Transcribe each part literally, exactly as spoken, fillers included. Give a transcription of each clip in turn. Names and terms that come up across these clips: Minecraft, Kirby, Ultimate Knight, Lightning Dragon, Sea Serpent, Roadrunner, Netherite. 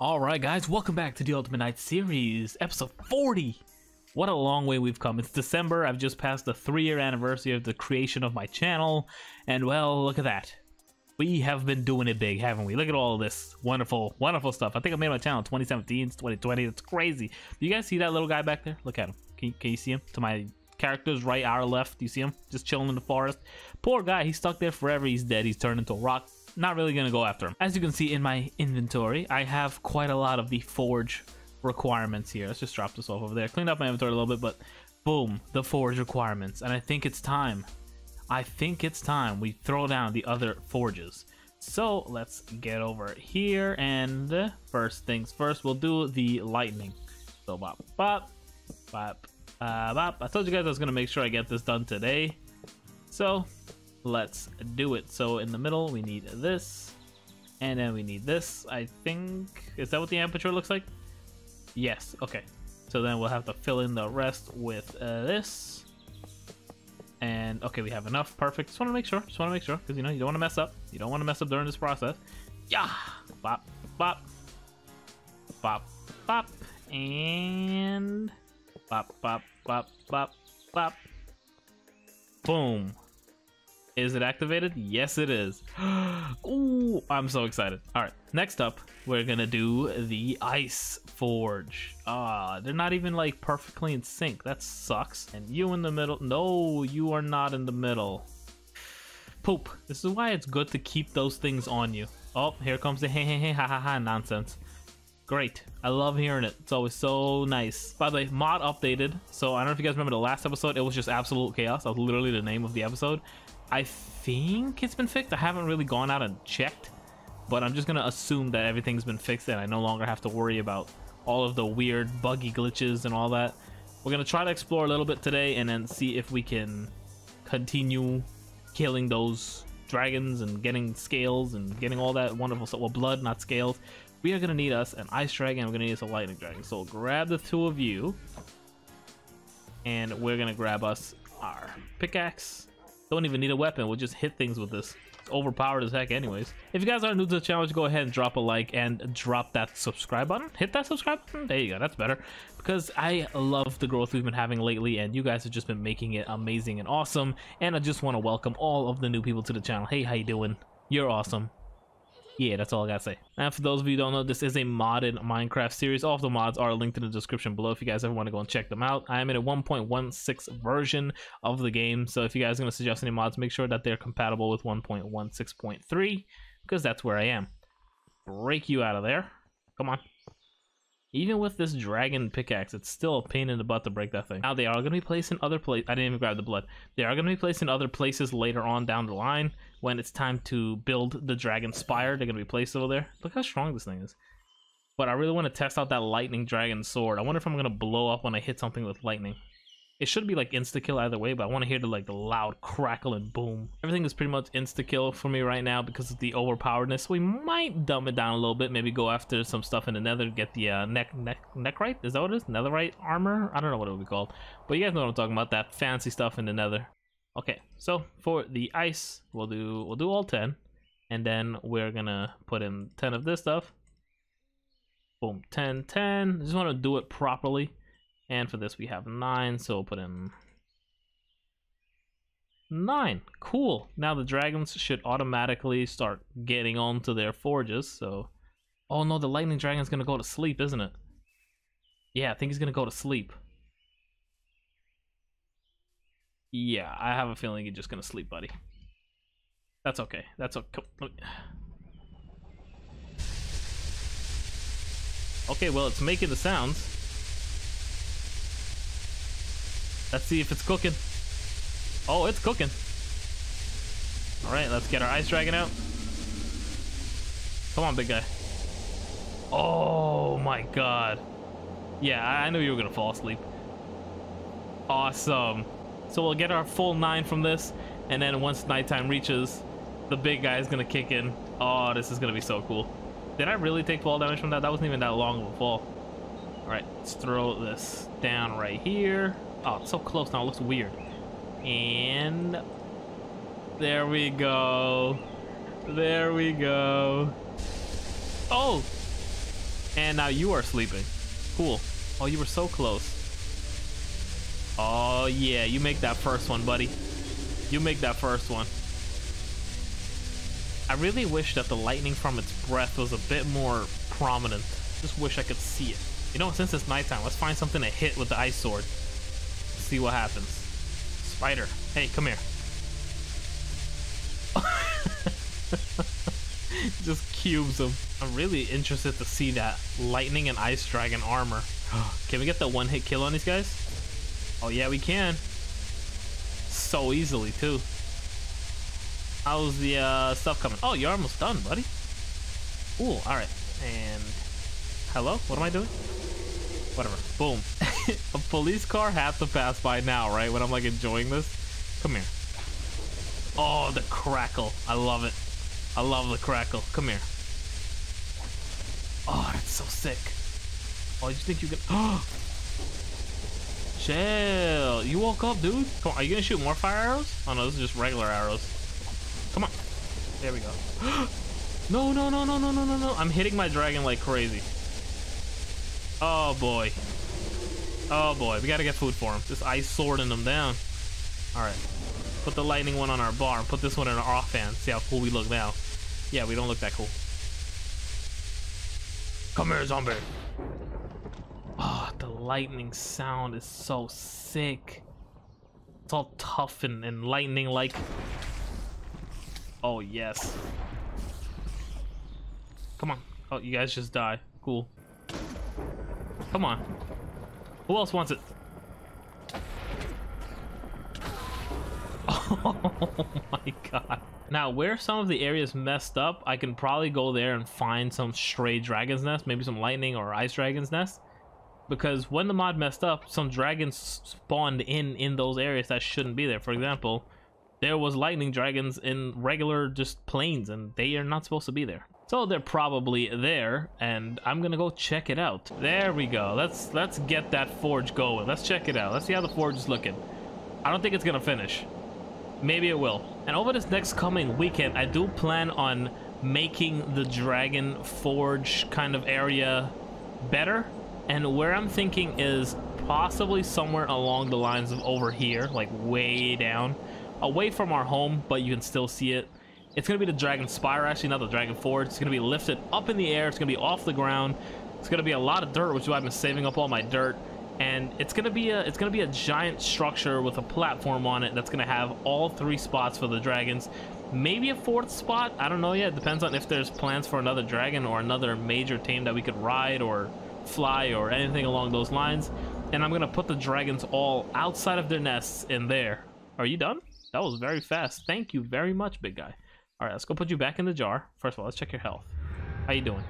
Alright guys, welcome back to the Ultimate Knight series, episode forty! What a long way we've come. It's December, I've just passed the three year anniversary of the creation of my channel, and well, look at that. We have been doing it big, haven't we? Look at all this wonderful, wonderful stuff. I think I made my channel twenty seventeen, it's twenty twenty, it's crazy. Do you guys see that little guy back there? Look at him. Can you, can you see him? To my character's right, our left, do you see him? Just chilling in the forest. Poor guy, he's stuck there forever, he's dead, he's turned into a rock. Not really gonna go after him. As you can see in my inventory, I have quite a lot of the forge requirements here. Let's just drop this off over there. Cleaned up my inventory a little bit, but boom, the forge requirements. And I think it's time. I think it's time we throw down the other forges. So let's get over here, and first things first, we'll do the lightning. So bop, bop, bop, uh, bop. I told you guys I was gonna make sure I get this done today. So let's do it. So in the middle we need this, and then we need this. I think, is that what the aperture looks like? Yes. Okay, so then we'll have to fill in the rest with uh, this, and okay, we have enough. Perfect. Just want to make sure, just want to make sure, because you know, you don't want to mess up, you don't want to mess up during this process. Yeah, bop bop bop bop, and bop bop bop bop bop. Boom. Is it activated? Yes, it is. Ooh, I'm so excited. All right, next up, we're gonna do the ice forge. Ah, they're not even like perfectly in sync. That sucks. And you in the middle. No, you are not in the middle. Poop. This is why it's good to keep those things on you. Oh, here comes the hey, hey, hey, ha, ha, ha nonsense. Great. I love hearing it. It's always so nice. By the way, mod updated. So I don't know if you guys remember the last episode. It was just absolute chaos. That was literally the name of the episode. I think it's been fixed. I haven't really gone out and checked, but I'm just gonna assume that everything's been fixed and I no longer have to worry about all of the weird buggy glitches and all that. We're gonna try to explore a little bit today and then see if we can continue killing those dragons and getting scales and getting all that wonderful stuff. Well, blood, not scales. We are gonna need us an ice dragon, and we're gonna need us a lightning dragon. So we'll grab the two of you, and we're gonna grab us our pickaxe. Don't even need a weapon, we'll just hit things with this. It's overpowered as heck anyways. If you guys are new to the channel, go ahead and drop a like and drop that subscribe button. Hit that subscribe button, there you go, that's better. Because I love the growth we've been having lately, and you guys have just been making it amazing and awesome. And I just want to welcome all of the new people to the channel. Hey, how you doing? You're awesome. Yeah, that's all I gotta say. And for those of you who don't know, this is a modded Minecraft series. All of the mods are linked in the description below if you guys ever want to go and check them out. I am in a one point one six version of the game, so if you guys are going to suggest any mods, make sure that they're compatible with one point one six point three, because that's where I am. Break you out of there. Come on. Even with this dragon pickaxe, it's still a pain in the butt to break that thing. Now, they are going to be placed in other places. I didn't even grab the blood. They are going to be placed in other places later on down the line when it's time to build the dragon spire. They're going to be placed over there. Look how strong this thing is. But I really want to test out that lightning dragon sword. I wonder if I'm going to blow up when I hit something with lightning. It should be like insta-kill either way, but I want to hear the, like, the loud crackle and boom. Everything is pretty much insta-kill for me right now because of the overpoweredness. We might dumb it down a little bit, maybe go after some stuff in the nether, get the uh, neck, neck, neckrite? Is that what it is? Netherite armor? I don't know what it would be called. But you guys know what I'm talking about, that fancy stuff in the nether. Okay, so for the ice, we'll do we'll do all ten, and then we're gonna put in ten of this stuff. Boom, ten, ten. I just want to do it properly. And for this, we have nine, so we'll put in nine. Cool. Now the dragons should automatically start getting onto their forges, so... Oh no, the lightning dragon's gonna go to sleep, isn't it? Yeah, I think he's gonna go to sleep. Yeah, I have a feeling you're just gonna sleep, buddy. That's okay. That's okay. Okay, well, it's making the sounds. Let's see if it's cooking. Oh, it's cooking. All right, let's get our ice dragon out. Come on, big guy. Oh my god. Yeah, I knew you were gonna fall asleep. Awesome. So we'll get our full nine from this, and then once nighttime reaches, the big guy is gonna kick in. Oh, this is gonna be so cool. Did I really take fall damage from that? That wasn't even that long of a fall. All right, let's throw this down right here. Oh, it's so close now, it looks weird. And there we go. There we go. Oh! And now you are sleeping. Cool. Oh, you were so close. Oh, yeah. You make that first one, buddy. You make that first one. I really wish that the lightning from its breath was a bit more prominent. Just wish I could see it. You know, since it's nighttime, let's find something to hit with the ice sword. See what happens. Spider, hey, come here. Just cubes him. I'm really interested to see that lightning and ice dragon armor. Can we get that one hit kill on these guys? Oh yeah, we can. So easily too. How's the uh, stuff coming? Oh, you're almost done, buddy. Ooh, all right. And hello, what am I doing? Whatever. Boom. A police car has to pass by now, right? When I'm like enjoying this. Come here. Oh, the crackle. I love it. I love the crackle. Come here. Oh, that's so sick. Oh, you think you can? Oh. Chill. You woke up, dude. Come on. Are you gonna shoot more fire arrows? Oh no, this is just regular arrows. Come on. There we go. No, no, no, no, no, no, no, no. I'm hitting my dragon like crazy. Oh boy. Oh boy. We gotta get food for him. This ice swording them down. All right. Put the lightning one on our bar and put this one in our offhand. See how cool we look now. Yeah, we don't look that cool. Come here, zombie. Oh, the lightning sound is so sick. It's all tough and, and lightning-like. Oh, yes. Come on. Oh, you guys just die. Cool. Come on. Who else wants it? Oh my god. Now where some of the areas messed up, I can probably go there and find some stray dragon's nest, maybe some lightning or ice dragon's nest, because when the mod messed up, some dragons spawned in in those areas that shouldn't be there. For example, there was lightning dragons in regular just plains and they are not supposed to be there, so they're probably there and I'm gonna go check it out. There we go. Let's let's get that forge going. Let's check it out. Let's see how the forge is looking. I don't think it's gonna finish. Maybe it will. And over this next coming weekend, I do plan on making the dragon forge kind of area better. And where I'm thinking is possibly somewhere along the lines of over here, like way down, away from our home, but you can still see it. It's going to be the dragon spire, actually, not the dragon forge. It's going to be lifted up in the air. It's going to be off the ground. It's going to be a lot of dirt, which is why I've been saving up all my dirt. And it's gonna be a it's gonna be a giant structure with a platform on it that's gonna have all three spots for the dragons, maybe a fourth spot. I don't know yet. It depends on if there's plans for another dragon or another major team that we could ride or fly or anything along those lines. And I'm gonna put the dragons all outside of their nests in there. Are you done? That was very fast. Thank you very much, big guy. All right, let's go put you back in the jar. First of all, let's check your health. How you doing?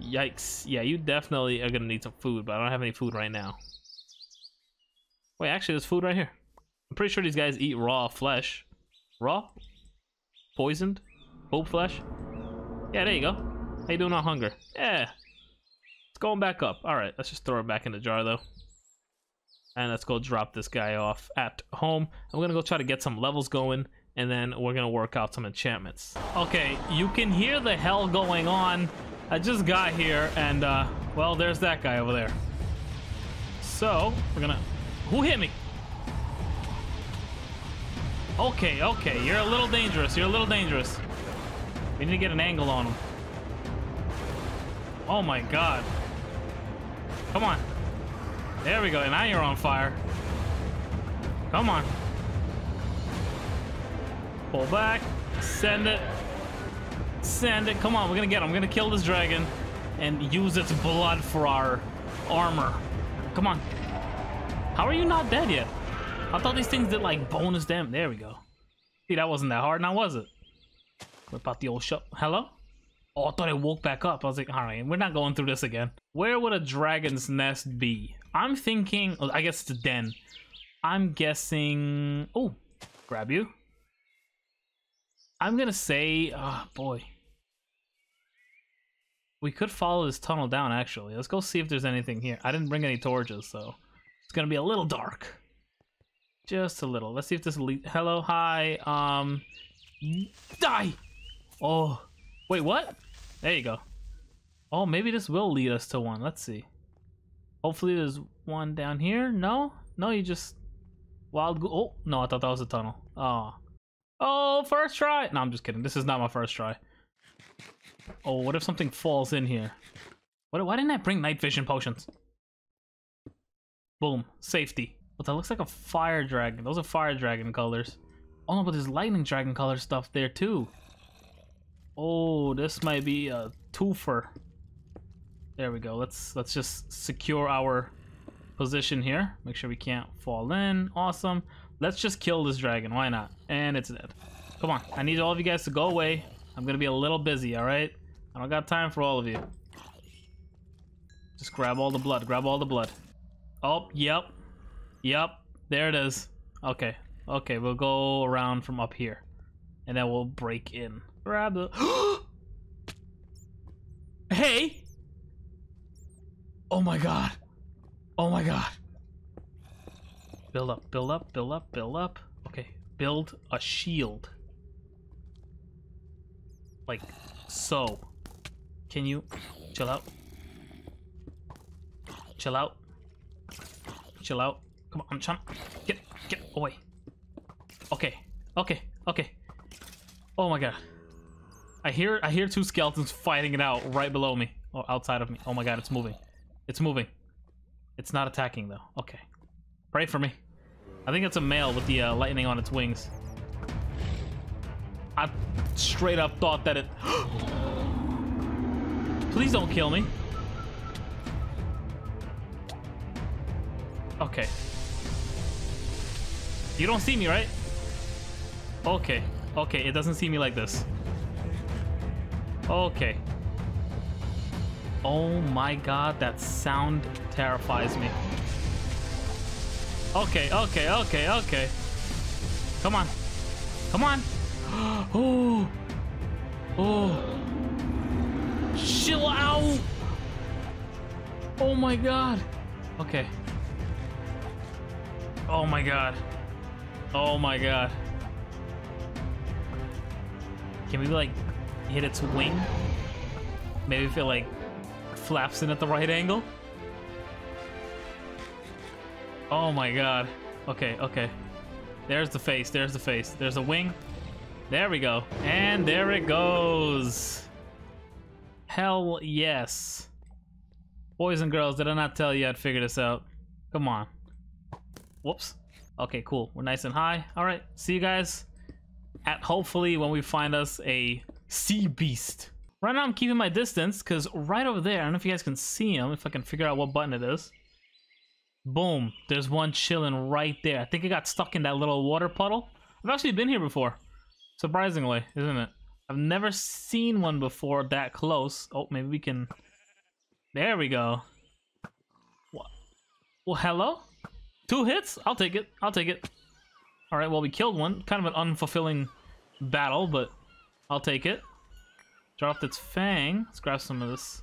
Yikes. Yeah, you definitely are gonna need some food, but I don't have any food right now. Wait, actually, there's food right here. I'm pretty sure these guys eat raw flesh. Raw? Poisoned? Hope flesh? Yeah, there you go. How you doing on hunger? Yeah. It's going back up. All right, let's just throw it back in the jar, though. And let's go drop this guy off at home. I'm going to go try to get some levels going, and then we're going to work out some enchantments. Okay, you can hear the hell going on. I just got here, and, uh, well, there's that guy over there. So, we're going to... Who hit me? Okay, okay. You're a little dangerous. You're a little dangerous. We need to get an angle on him. Oh my god. Come on. There we go. Now you're on fire. Come on. Pull back. Send it. Send it. Come on. We're going to get him. We're going to kill this dragon and use its blood for our armor. Come on. How are you not dead yet? I thought these things did like bonus damage. There we go. See, that wasn't that hard now, was it? Whip out the old shop. Hello? Oh, I thought it woke back up. I was like, all right, we're not going through this again. Where would a dragon's nest be? I'm thinking, oh, I guess it's the den. I'm guessing, oh, grab you. I'm gonna say, oh boy. We could follow this tunnel down actually. Let's go see if there's anything here. I didn't bring any torches, so. It's gonna be a little dark, just a little. Let's see if this leads. Hello, hi. Um, die. Oh, wait, what? There you go. Oh, maybe this will lead us to one. Let's see. Hopefully there's one down here. No? No, you just... Wild go- Oh, no, I thought that was a tunnel. Oh. Oh, first try! No, I'm just kidding. This is not my first try. Oh, what if something falls in here? What, why didn't I bring night vision potions? Boom. Safety. But that looks like a fire dragon. Those are fire dragon colors. Oh, no, but there's lightning dragon color stuff there, too. Oh, this might be a twofer. There we go. Let's let's just secure our position here. Make sure we can't fall in. Awesome. Let's just kill this dragon. Why not? And it's dead. Come on. I need all of you guys to go away. I'm going to be a little busy, all right? I don't got time for all of you. Just grab all the blood. Grab all the blood. Oh, yep. Yep. There it is. Okay. Okay, we'll go around from up here. And then we'll break in. Grab the... Hey! Oh my god. Oh my god. Build up, build up, build up, build up. Okay, build a shield. Like, so. Can you chill out? Chill out. Chill out. Come on, I'm trying to get, get away. Okay, okay, okay. Oh my god. I hear, I hear two skeletons fighting it out right below me. Or outside of me. Oh my god, it's moving. It's moving. It's not attacking though. Okay. Pray for me. I think it's a male with the uh, lightning on its wings. I straight up thought that it... Please don't kill me. Okay. You don't see me, right? Okay. Okay, it doesn't see me like this. Okay. Oh my god, that sound terrifies me. Okay, okay, okay, okay. Come on. Come on. Oh. Oh. Chill out. Oh my god. Okay. Oh my god. Oh my god. Can we like hit its wing? Maybe feel like flaps in at the right angle. Oh my god. Okay, okay. There's the face, there's the face. There's a wing. There we go. And there it goes. Hell yes. Boys and girls, did I not tell you I'd figure this out? Come on. Whoops. Okay, cool. We're nice and high. All right. See you guys at hopefully when we find us a sea beast. Right now I'm keeping my distance because right over there, I don't know if you guys can see him, if I can figure out what button it is. Boom. There's one chilling right there. I think it got stuck in that little water puddle. I've actually been here before. Surprisingly, isn't it? I've never seen one before that close. Oh, maybe we can... There we go. What? Well, hello? Two hits? I'll take it. I'll take it. All right, well, we killed one. Kind of an unfulfilling battle, but I'll take it. Dropped its fang. Let's grab some of this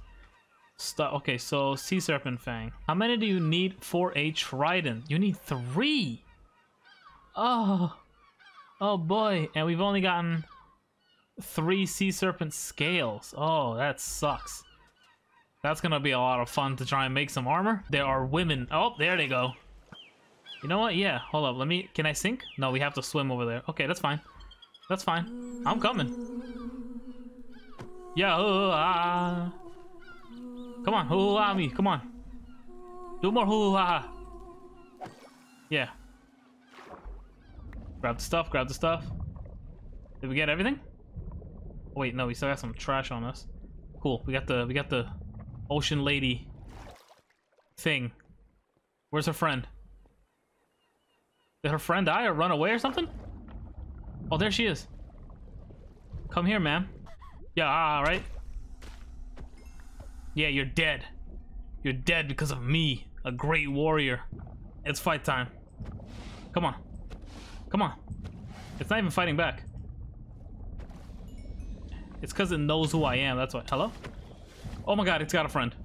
stuff. Okay, so sea serpent fang. How many do you need for a trident? You need three. Oh, oh boy. And we've only gotten three sea serpent scales. Oh, that sucks. That's gonna be a lot of fun to try and make some armor. There are women. Oh, there they go. You know what? Yeah, hold up. Let me, can I sink? No, we have to swim over there. Okay, that's fine. That's fine. I'm coming. Yeah, hoo-ha. Come on, hoo-ha me, come on. Do more hoo-ha. Yeah. Grab the stuff, grab the stuff. Did we get everything? Oh, wait, no, we still got some trash on us. Cool, we got the we got the ocean lady thing. Where's her friend? Did her friend die or run away or something? Oh, there she is. Come here, ma'am. Yeah, all right. Yeah, you're dead. You're dead because of me, a great warrior. It's fight time. Come on. Come on. It's not even fighting back. It's because it knows who I am, that's why. Hello? Oh my god, it's got a friend.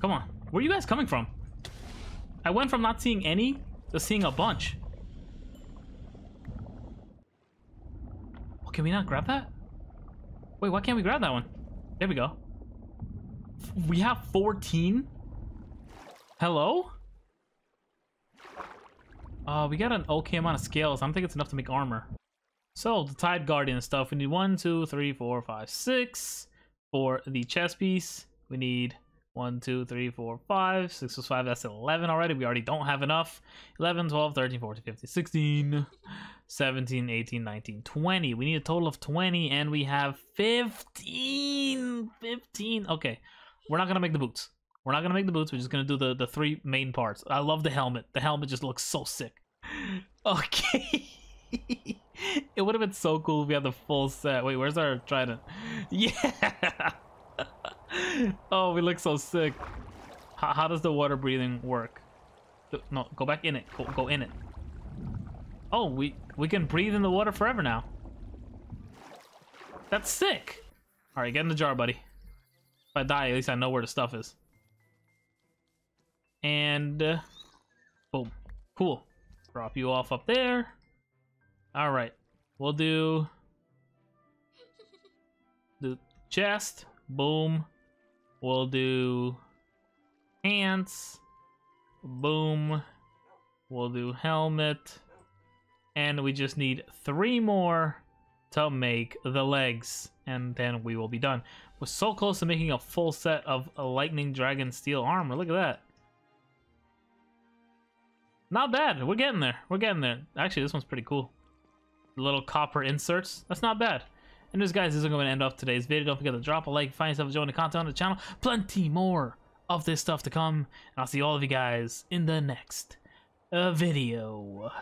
Come on. Where are you guys coming from? I went from not seeing any to seeing a bunch. Oh, can we not grab that? Wait, why can't we grab that one? There we go. we have fourteen. Hello? Uh, we got an okay amount of scales. I don't think it's enough to make armor. So the Tide Guardian stuff. We need one, two, three, four, five, six. For the chest piece, we need one, two, three, four, five, six plus five. That's eleven already. We already don't have enough. eleven, twelve, thirteen, fourteen, fifteen, sixteen, seventeen, eighteen, nineteen, twenty. We need a total of twenty, and we have fifteen. fifteen. Okay. We're not going to make the boots. We're not going to make the boots. We're just going to do the, the three main parts. I love the helmet. The helmet just looks so sick. Okay. It would have been so cool if we had the full set. Wait, where's our trident? Yeah. Oh, we look so sick. How, how does the water breathing work? No, go back in it. Go, go in it. Oh, we we can breathe in the water forever now. That's sick. All right, get in the jar, buddy. If I die, at least I know where the stuff is. And uh, boom, cool. Drop you off up there. All right, we'll do the chest. Boom. We'll do pants. Boom. We'll do helmet. And we just need three more to make the legs. And then we will be done. We're so close to making a full set of a Lightning Dragon steel armor. Look at that. Not bad. We're getting there. We're getting there. Actually, this one's pretty cool. The little copper inserts. That's not bad. And this, guys, this is going to end off today's video. Don't forget to drop a like, find yourself, join the content on the channel. Plenty more of this stuff to come. And I'll see all of you guys in the next uh, video.